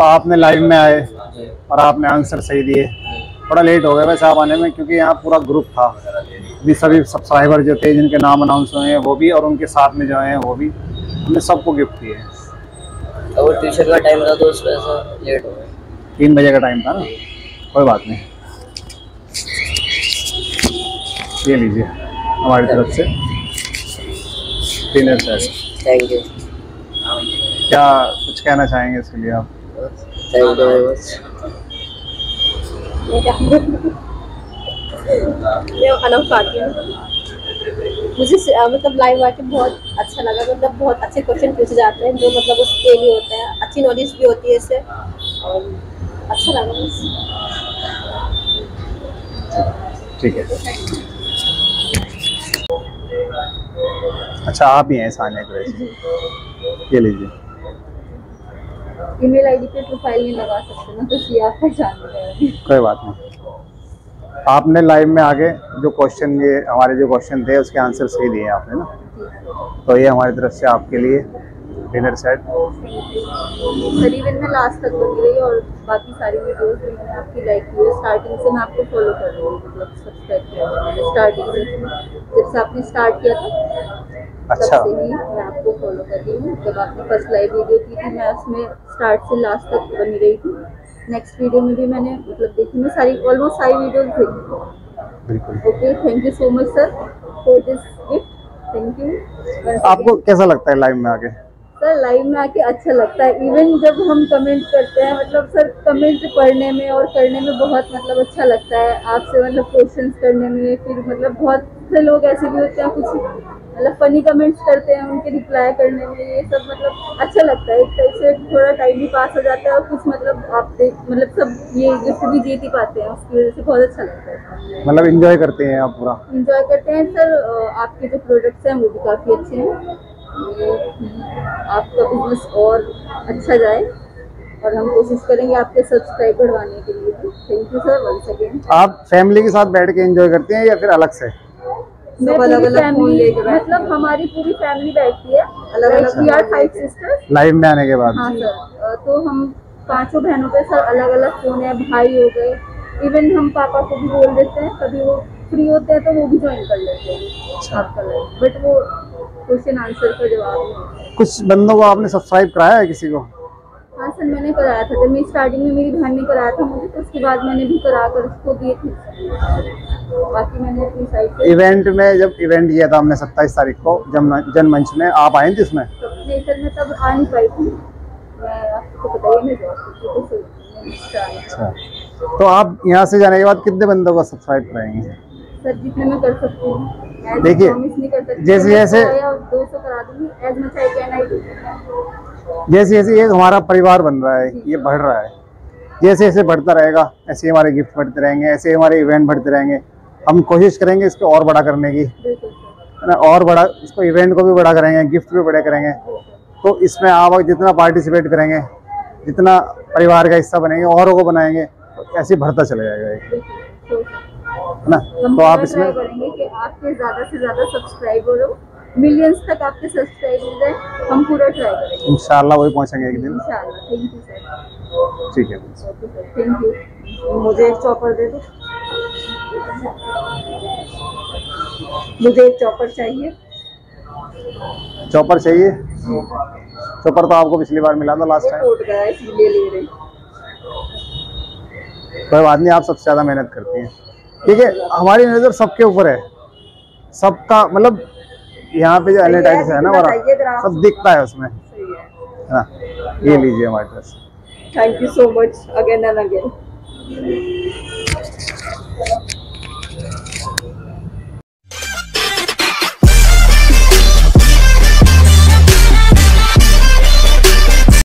तो आपने लाइव में आए और आपने आंसर सही दिए। थोड़ा लेट हो गया वैसे आप आने में, क्योंकि यहाँ पूरा ग्रुप था भी, सभी सब्सक्राइबर जो थे जिनके नाम अनाउंस हुए हैं वो भी, और उनके साथ में जो हैं वो भी, हमने सबको गिफ्ट दिए। और ट्यूशन का टाइम था तो उस वजह से लेट हो गया, 3 बजे का टाइम था ना, कोई बात नहीं। ये लीजिए हमारी तरफ से डिनर सर, थैंक यू। क्या कुछ कहना चाहेंगे इसके लिए आप? Thank you very much. मैं अनम फातिमा, मुझे मतलब लाइव आके बहुत अच्छा लगा, मतलब बहुत अच्छे क्वेश्चन पूछे जाते हैं जो मतलब उसके लिए होता है, अच्छी नॉलेज भी होती है इससे, और अच्छा लगा मुझे। ठीक है, अच्छा आप ही हैं सानिया कुरैशी, ये लीजिए। ईमेल आईडी पे प्रोफाइल नहीं लगा सकते ना, तो ये आप पहचान, कोई बात नहीं। आपने लाइव में आगे जो क्वेश्चन, ये हमारे जो क्वेश्चन थे उसके आंसर सही दिए आपने ना, तो ये हमारी तरफ से आपके लिए डिनर सेट। करीबन मैं लास्ट तक बन गई, और बाकी सारी वीडियोस भी मैंने आपकी लाइक की है, स्टार्टिंग से मैं आपको फॉलो कर रही हूँ, मतलब सब्सक्राइब किया स्टार्टिंग से, जब से आपने स्टार्ट किया था अच्छा तब से ही मैं आपको फॉलो कर रही हूँ। जब आपने फर्स्ट लाइव वीडियो की थी मैं उसमें स्टार्ट से लास्ट तक बनी रही थी, नेक्स्ट वीडियो में भी मैंने मतलब देखी, मैं सारी ऑलमोस्ट सारी वीडियोज देखी। बिल्कुल, okay, thank you so much sir for this gift, thank you. आपको कैसा लगता है लाइव में आके? सर लाइव में आके अच्छा लगता है, इवन जब हम कमेंट करते हैं, मतलब सर कमेंट पढ़ने में और करने में बहुत मतलब अच्छा लगता है, आपसे मतलब क्वेश्चंस करने में, फिर मतलब बहुत से लोग ऐसे भी होते हैं कुछ मतलब फनी कमेंट्स करते हैं, उनके रिप्लाई करने में, ये सब मतलब अच्छा लगता है, एक टाइप से थोड़ा टाइम भी पास हो जाता है, और कुछ मतलब आप मतलब सब ये गिफ्ट भी जीत ही पाते हैं, उसकी वजह से बहुत अच्छा लगता है, मतलब इन्जॉय करते हैं आप पूरा। इन्जॉय करते हैं सर, आपके जो प्रोडक्ट्स हैं वो भी काफ़ी अच्छे हैं, आपका बिजनेस और अच्छा जाए, और हम कोशिश करेंगे आपके सब्सक्राइब बढ़वाने के लिए। Thank you sir once again. आप फैमिली के साथ बैठ के एंजॉय करते हैं या फिर अलग से? मैं पूरी फैमिली, मतलब हमारी पूरी फैमिली बैठती है अलग अलग, वी आर 5 सिस्टर्स लाइव में आने के बाद। हाँ सर, तो हम 5 बहनों पे सर अलग अलग फोन है, भाई हो गए, इवन हम पापा को भी बोल देते हैं, कभी वो फ्री होते हैं तो वो भी ज्वाइन कर लेते हैं आपका लाइव, बट वो क्वेश्चन आंसर का जवाब। कुछ बंदों को आपने सब्सक्राइब कराया है किसी को? हाँ सर मैंने कराया था, जब मैं स्टार्टिंग में मेरी बहन ने कराया था मुझे, तो उसके बाद मैंने भी करा कर उसको दिए थे, बाकी मैंने अपनी साइड से। इवेंट में जब इवेंट किया था हमने 27 तारीख को जनमंच में, आप आए थे इसमें? नहीं सर मैं तब आ नहीं पाई थी, मैं आपको पता ही नहीं। तो आप यहाँ से जाने के बाद कितने बंदों को सब्सक्राइब कराएंगे? सर जितने मैं कर सकती हूँ, देखिए जैसे जैसे 200 करा दूँगी, जैसे जैसे ये हमारा परिवार बन रहा है, ये बढ़ रहा है, जैसे जैसे बढ़ता रहेगा ऐसे हमारे गिफ्ट बढ़ते रहेंगे, ऐसे हमारे इवेंट बढ़ते रहेंगे। हम कोशिश करेंगे इसको और बड़ा करने की, है ना, और बड़ा इसको, इवेंट को भी बड़ा करेंगे, गिफ्ट भी बड़े करेंगे। तो इसमें आप जितना पार्टिसिपेट करेंगे, जितना परिवार का हिस्सा बनेंगे, औरों को बनाएंगे, ऐसे बढ़ता चला जाएगा ना। तो आप इसमें करेंगे कि आपके ज़्यादा से ज़्यादा सब्सक्राइबर हो, मिलियंस तक आपके सब्सक्राइबर्स हैं, हम पूरा ट्राई करेंगे इंशाल्लाह, वही पहुंचेंगे एक दिन इंशाल्लाह। Thank you sir. ठीक है थैंक यू। मुझे एक चॉपर दे दो, मुझे एक चॉपर चाहिए। चॉपर चाहिए? चॉपर तो आपको पिछली बार मिला था लास्ट टाइम, टूट गया इसलिए ले रही। कोई बात नहीं, आप सबसे ज़्यादा मेहनत करती हैं, ठीक है, हमारी नज़र सबके ऊपर है, सबका मतलब यहाँ पे जो एडवर्टाइज है ना हमारा, सब दिखता है उसमें, है ना। ये लीजिए हमारे पास, thank you so much again and again.